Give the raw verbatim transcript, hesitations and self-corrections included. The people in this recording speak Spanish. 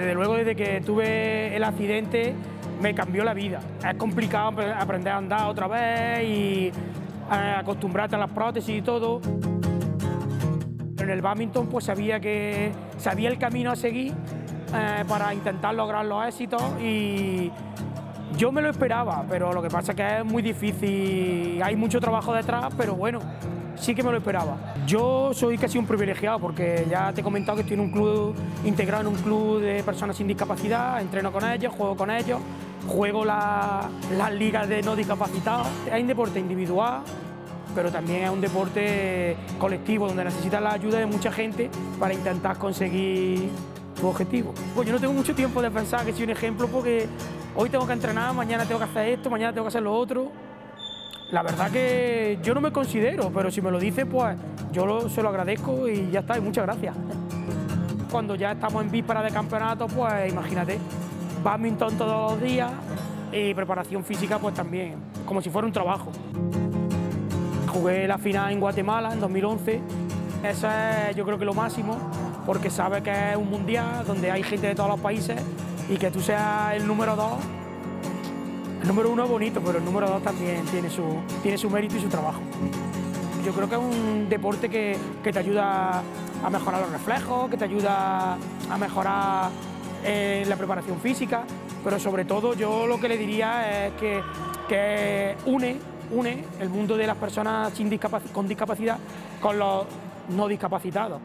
Desde luego, desde que tuve el accidente me cambió la vida. Es complicado aprender a andar otra vez y acostumbrarte a las prótesis y todo. En el bádminton pues sabía que sabía el camino a seguir eh, para intentar lograr los éxitos, y yo me lo esperaba, pero lo que pasa es que es muy difícil, hay mucho trabajo detrás, pero bueno, sí que me lo esperaba. Yo soy casi un privilegiado porque ya te he comentado que estoy en un club, integrado en un club de personas sin discapacidad, entreno con ellos, juego con ellos, juego la, las ligas de no discapacitados. Es un deporte individual, pero también es un deporte colectivo donde necesitas la ayuda de mucha gente para intentar conseguir tu objetivo. Pues yo no tengo mucho tiempo de pensar que soy un ejemplo, porque hoy tengo que entrenar, mañana tengo que hacer esto, mañana tengo que hacer lo otro. La verdad que yo no me considero, pero si me lo dice, pues yo lo, se lo agradezco y ya está, y muchas gracias. Cuando ya estamos en víspera de campeonato, pues imagínate, bádminton todos los días y preparación física pues también, como si fuera un trabajo. Jugué la final en Guatemala en dos mil once, eso es yo creo que lo máximo, porque sabes que es un mundial donde hay gente de todos los países, y que tú seas el número dos, el número uno es bonito, pero el número dos también tiene su, tiene su mérito y su trabajo. Yo creo que es un deporte que, que te ayuda a mejorar los reflejos, que te ayuda a mejorar eh, la preparación física, pero sobre todo yo lo que le diría es que, que une une el mundo de las personas sin discapac- con discapacidad con los no discapacitados.